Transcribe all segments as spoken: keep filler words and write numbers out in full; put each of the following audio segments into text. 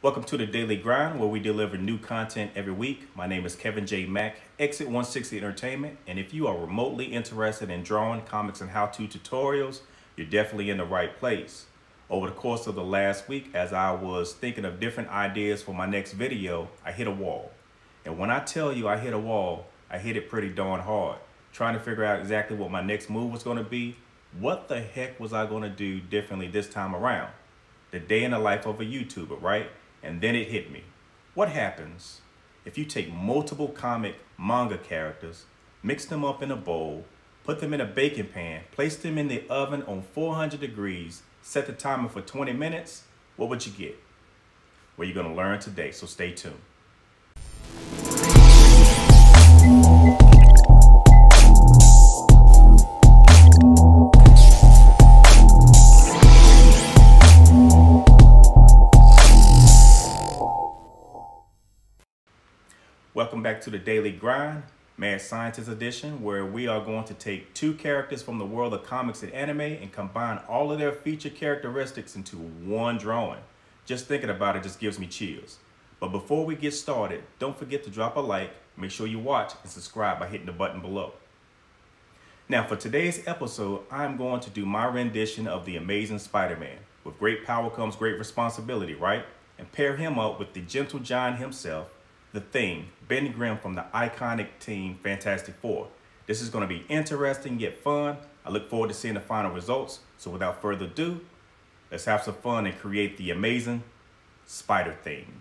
Welcome to The Daily Grind, where we deliver new content every week. My name is Kevin J. Mack, Exit one sixty Entertainment, and if you are remotely interested in drawing, comics, and how-to tutorials, you're definitely in the right place. Over the course of the last week, as I was thinking of different ideas for my next video, I hit a wall. And when I tell you I hit a wall, I hit it pretty darn hard, trying to figure out exactly what my next move was going to be. What the heck was I going to do differently this time around? The day in the life of a YouTuber, right? And then it hit me. What happens if you take multiple comic manga characters, mix them up in a bowl, put them in a baking pan, place them in the oven on four hundred degrees, set the timer for twenty minutes, what would you get? Well, you're going to learn today, so stay tuned. Welcome back to The Daily Grind, Mad Scientist Edition, where we are going to take two characters from the world of comics and anime and combine all of their feature characteristics into one drawing. Just thinking about it just gives me chills. But before we get started, don't forget to drop a like, make sure you watch, and subscribe by hitting the button below. Now for today's episode, I'm going to do my rendition of The Amazing Spider-Man. With great power comes great responsibility, right? And pair him up with the Gentle Giant himself, The Thing, Ben Grimm from the iconic team Fantastic Four. This is going to be interesting yet fun. I look forward to seeing the final results. So without further ado, let's have some fun and create the amazing Spider-Thing.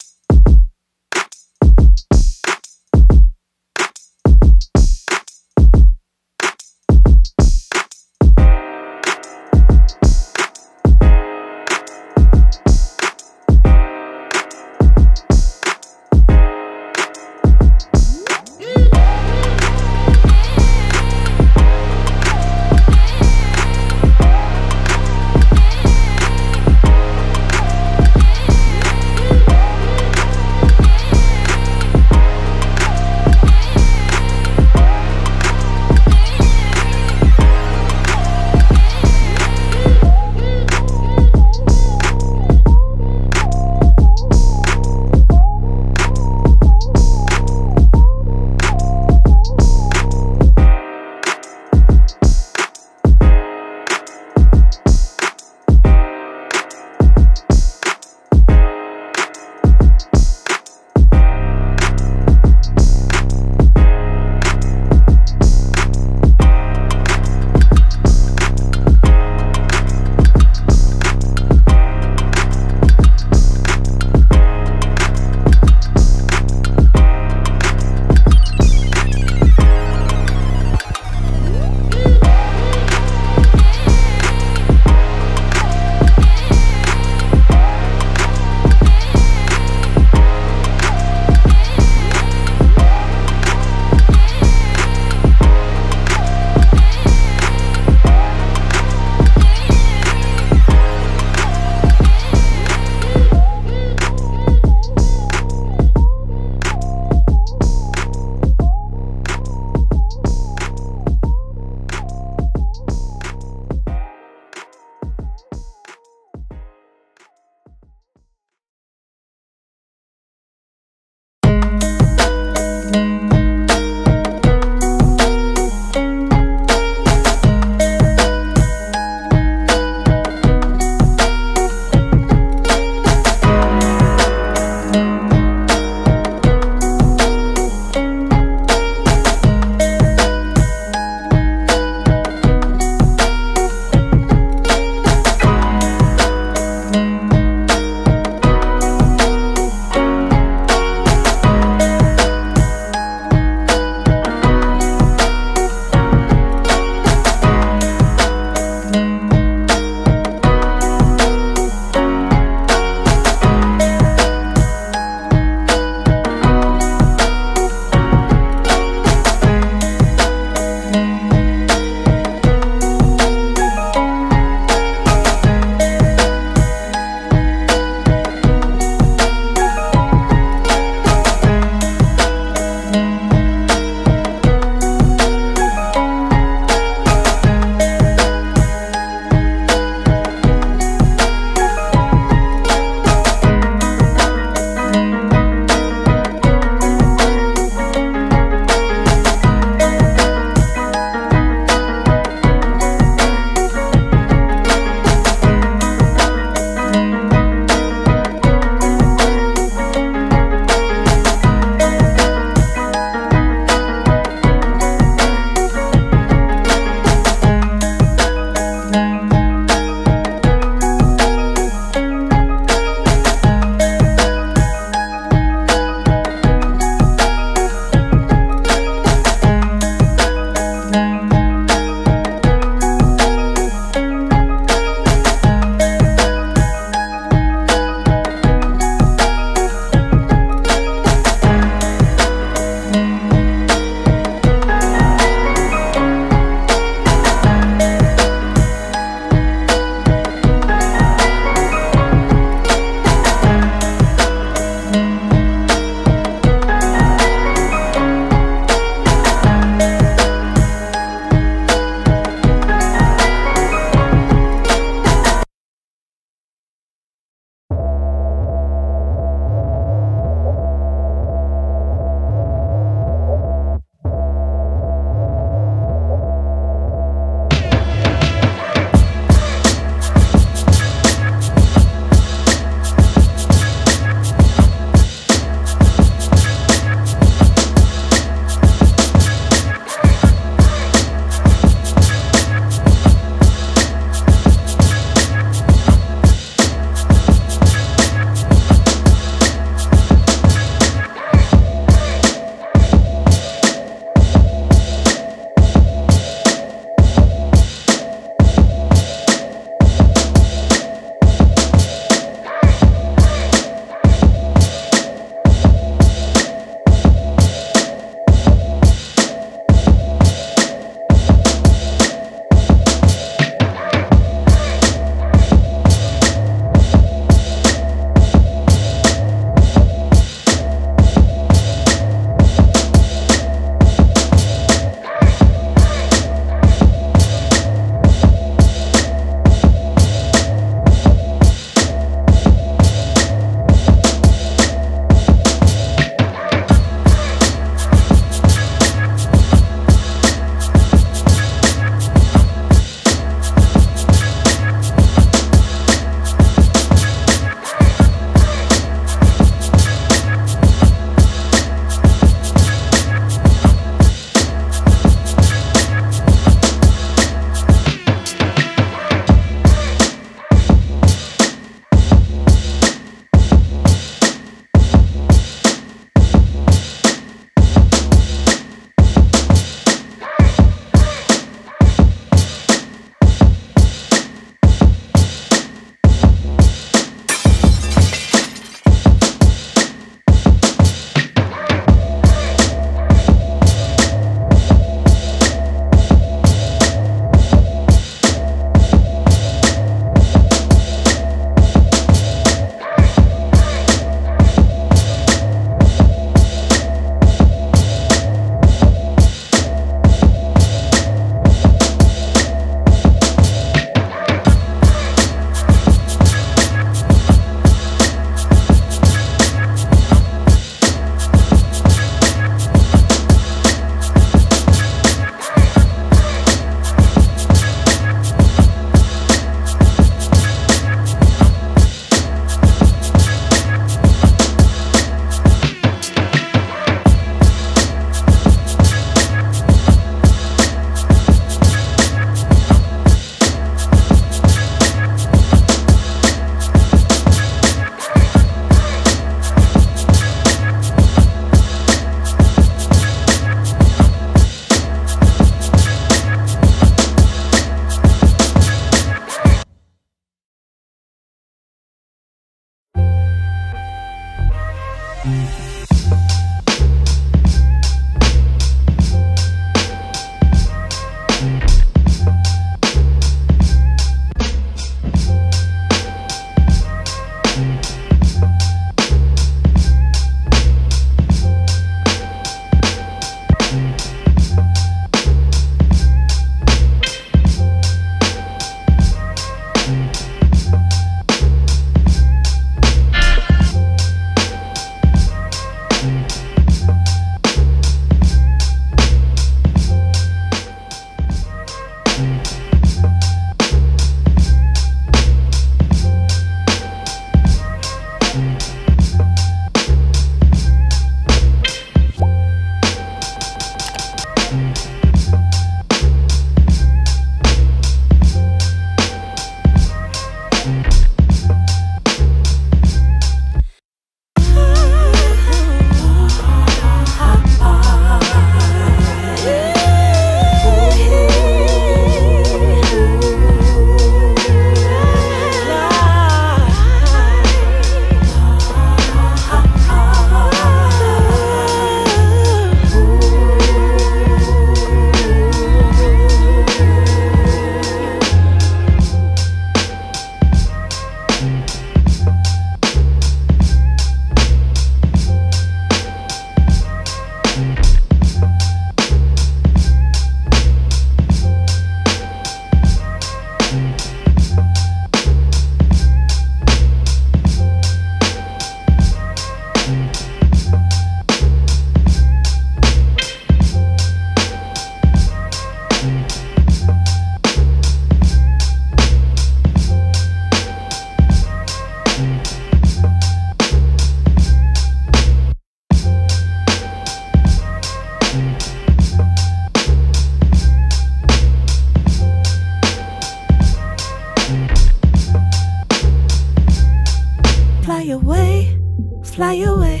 fly away.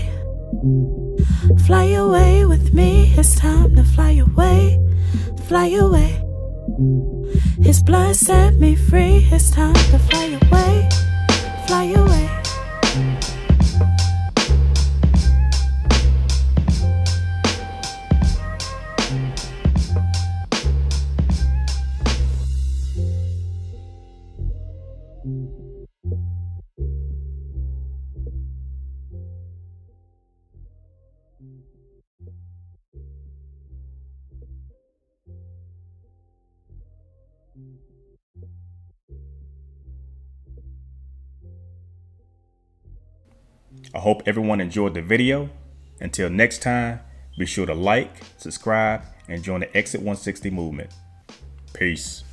Fly away with me, it's time to fly away. Fly away. His blood set me free, it's time to fly away. Fly away. I hope everyone enjoyed the video. Until next time, be sure to like, subscribe, and join the Exit one sixty movement. Peace.